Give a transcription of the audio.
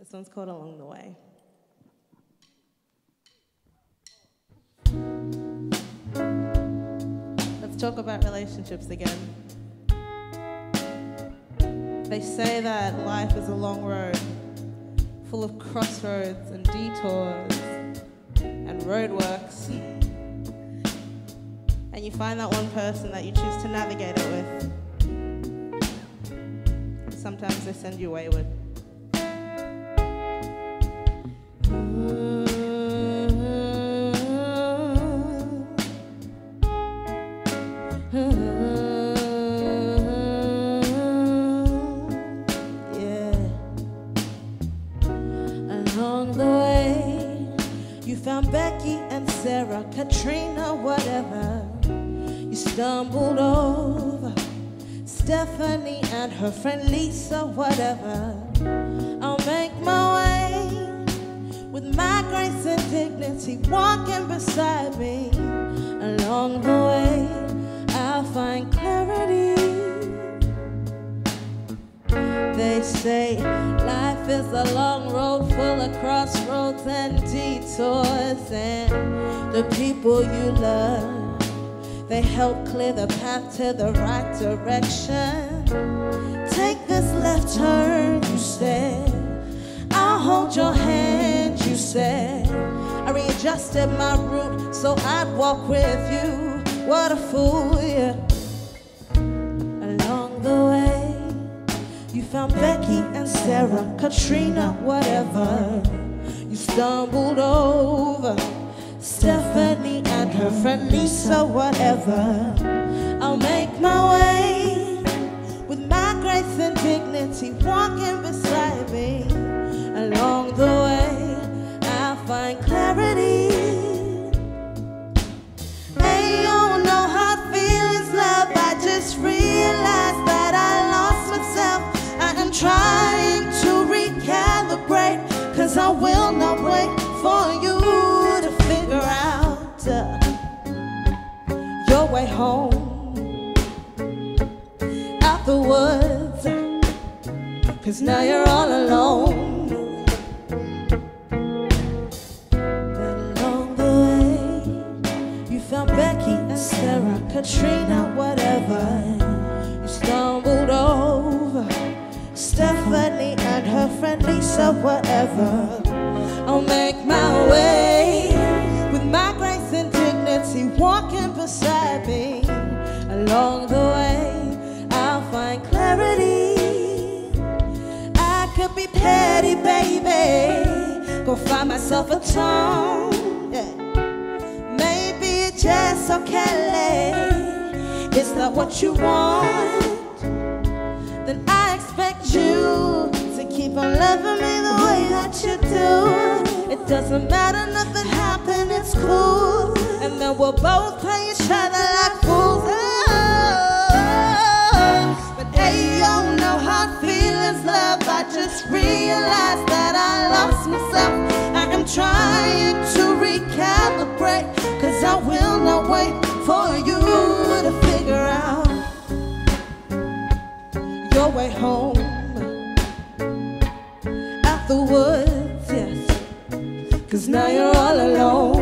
This one's called Along the Way. Let's talk about relationships again. They say that life is a long road, full of crossroads and detours and roadworks. And you find that one person that you choose to navigate it with. Sometimes they send you wayward. Becky and Sarah, Katrina, whatever. You stumbled over Stephanie and her friend Lisa, whatever. I'll make my way with my grace and dignity, walking beside me. Along the way, I'll find clarity. They say life is a long road full of crossroads and detours, and the people you love, they help clear the path to the right direction. Take this left turn, you said. I'll hold your hand, you said. I readjusted my route so I'd walk with you. What a fool, yeah. Along the way, you found Becky and Sarah, Katrina, whatever. You stumbled over Stephanie and her friend Lisa, whatever. I'll make my way with my grace and dignity, walking beside me. Along the way, I'll find clarity. Ain't on no hard feelings, love, I just realized that I lost myself. Trying to recalibrate, cause I will not wait for you to figure out your way home out the woods, cause now you're all alone. But along the way, you found Becky and Sarah, Katrina, whatever. You stumbled over Stephanie and her friend Lisa, whatever. I'll make my way with my grace and dignity, walking beside me. Along the way, I'll find clarity. I could be petty, baby, go find myself a tone, yeah. Maybe it's just okay late. It's not what you want, then I expect you to keep on loving me the way that you do. It doesn't matter, nothing happened, it's cool. And then we'll both play each other like fools. Oh, but hey, yo, no hard feelings, love. I just realized that I lost myself. I am trying to recalibrate, cause I will not wait for you to figure out your way home out the woods, yes, cause now you're all alone.